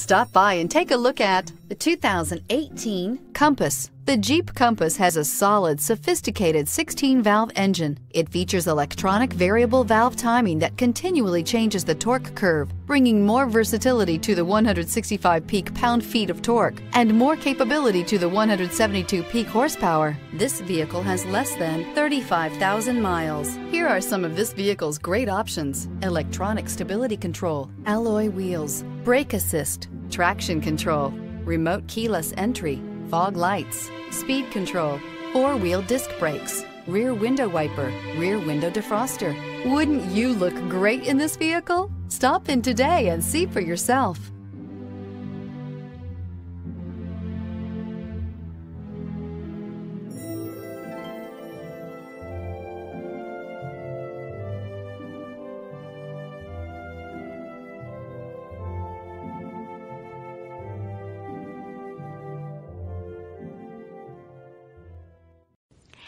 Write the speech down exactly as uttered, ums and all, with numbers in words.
Stop by and take a look at the two thousand eighteen Compass. The Jeep Compass has a solid, sophisticated sixteen valve engine. It features electronic variable valve timing that continually changes the torque curve, bringing more versatility to the one hundred sixty-five peak pound-feet of torque and more capability to the one hundred seventy-two peak horsepower. This vehicle has less than thirty-five thousand miles. Here are some of this vehicle's great options: electronic stability control, alloy wheels, brake assist, traction control, remote keyless entry, fog lights, speed control, four-wheel disc brakes, rear window wiper, rear window defroster. Wouldn't you look great in this vehicle? Stop in today and see for yourself.